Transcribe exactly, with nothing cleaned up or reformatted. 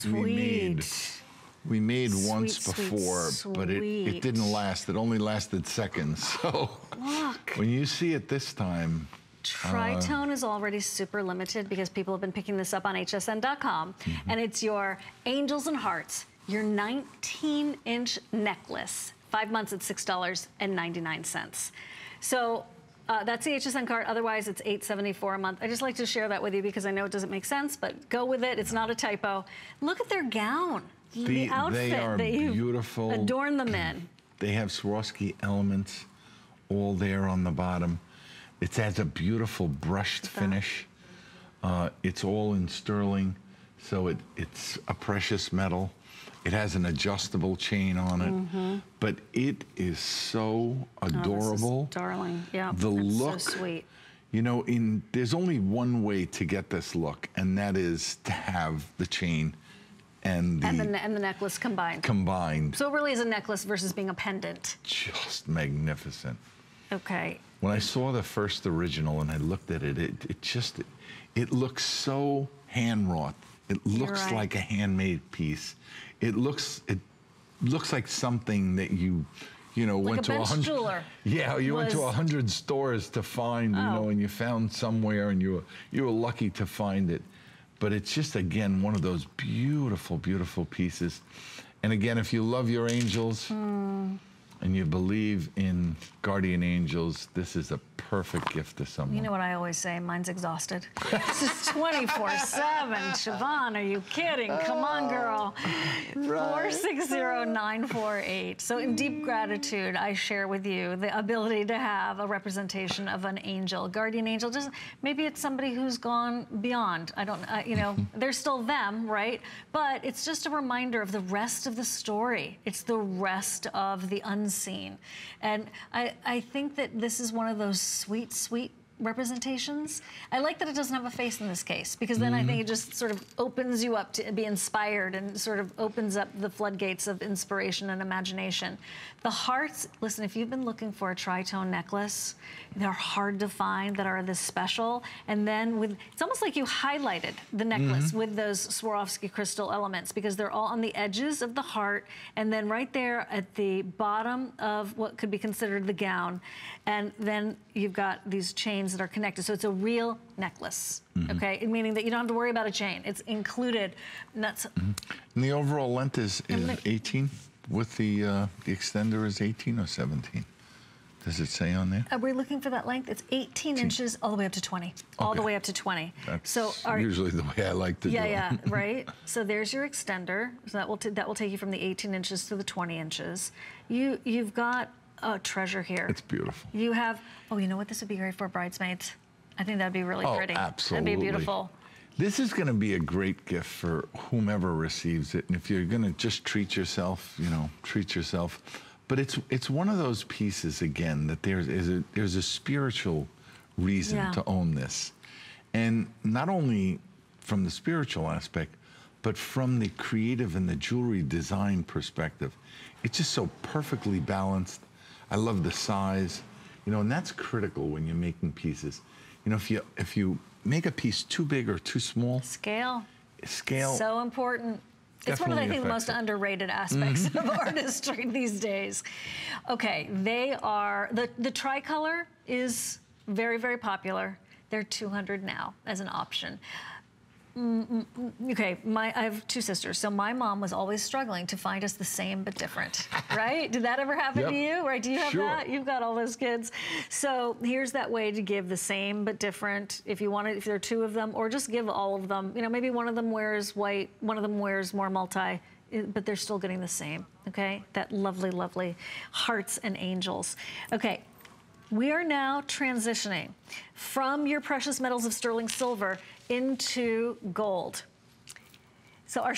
Sweet. We made, we made sweet, once sweet, before, sweet. but it, it didn't last. It only lasted seconds. So Look. when you see it this time... Tritone uh, is already super limited because people have been picking this up on H S N dot com. Mm-hmm. And it's your Angels and Hearts, your nineteen inch necklace. Five months at six dollars and ninety-nine cents. So... Uh, that's the H S N card. Otherwise, it's eight seventy-four a month. I just like to share that with you because I know it doesn't make sense, but go with it. It's not a typo. Look at their gown, the, the outfit they are that you beautiful. adorn them in. They have Swarovski elements all there on the bottom. It has a beautiful brushed finish. Uh, it's all in sterling, so it, it's a precious metal. It has an adjustable chain on it, mm-hmm. but it is so adorable. Oh, this is darling, yeah. The look, so sweet. You know, in there's only one way to get this look, and that is to have the chain and the and the, and the necklace combined. Combined. So it really is a necklace versus being a pendant. Just magnificent. Okay. When I saw the first original and I looked at it, it, it just it, it looks so hand wrought. It looks right. like a handmade piece. It looks it looks like something that you you know like went a to a hundred yeah you was... went to a hundred stores to find oh. you know and you found somewhere and you were you were lucky to find it. But it's just again one of those beautiful beautiful pieces. And again, if you love your angels mm. and you believe in guardian angels, this is a perfect gift to someone. You know what I always say, mine's exhausted. This is twenty-four seven. Siobhan, are you kidding? Come on, girl. Right. four six zero nine four eight. So in deep gratitude, I share with you the ability to have a representation of an angel, guardian angel. Just maybe it's somebody who's gone beyond. I don't, uh, you know, they're still them, right? But it's just a reminder of the rest of the story. It's the rest of the unseen. And I, I think that this is one of those sweet, sweet representations. I like that it doesn't have a face in this case, because then mm-hmm. I think it just sort of opens you up to be inspired and sort of opens up the floodgates of inspiration and imagination. The hearts, listen, if you've been looking for a tritone necklace, they're hard to find that are this special. And then with, it's almost like you highlighted the necklace mm-hmm. with those Swarovski crystal elements, because they're all on the edges of the heart and then right there at the bottom of what could be considered the gown. And then you've got these chains that are connected, so it's a real necklace, mm-hmm. okay? Meaning that you don't have to worry about a chain; it's included. And that's mm-hmm. and the overall length is, is the, eighteen. With the uh, the extender is eighteen or seventeen. Does it say on there? Are we looking for that length? It's eighteen inches all the way up to twenty. Okay. All the way up to twenty. That's so our, usually the way I like to yeah, do it. Yeah, yeah, right? So there's your extender. So that will t that will take you from the eighteen inches to the twenty inches. You you've got. Oh, treasure here. It's beautiful. You have, oh, you know what? This would be great for bridesmaids. I think that'd be really oh, pretty. Absolutely. That'd be beautiful. This is going to be a great gift for whomever receives it. And if you're going to just treat yourself, you know, treat yourself. But it's it's one of those pieces, again, that there's, is a, there's a spiritual reason yeah. to own this. And not only from the spiritual aspect, but from the creative and the jewelry design perspective. It's just so perfectly balanced. I love the size, you know, and that's critical when you're making pieces. You know, if you if you make a piece too big or too small, scale, scale, so important. It's one of the, I think, the most it. underrated aspects mm-hmm. of artistry these days. Okay, they are the the tricolor is very very popular. They're two hundred now as an option. Okay, my I have two sisters, so my mom was always struggling to find us the same but different, right? Did that ever happen yep. to you? Right? Do you have sure. that? You've got all those kids. So here's that way to give the same but different. If you want it, if there are two of them, or just give all of them. You know, maybe one of them wears white, one of them wears more multi, but they're still getting the same. Okay, that lovely, lovely hearts and angels. Okay. We are now transitioning from your precious metals of sterling silver into gold. So our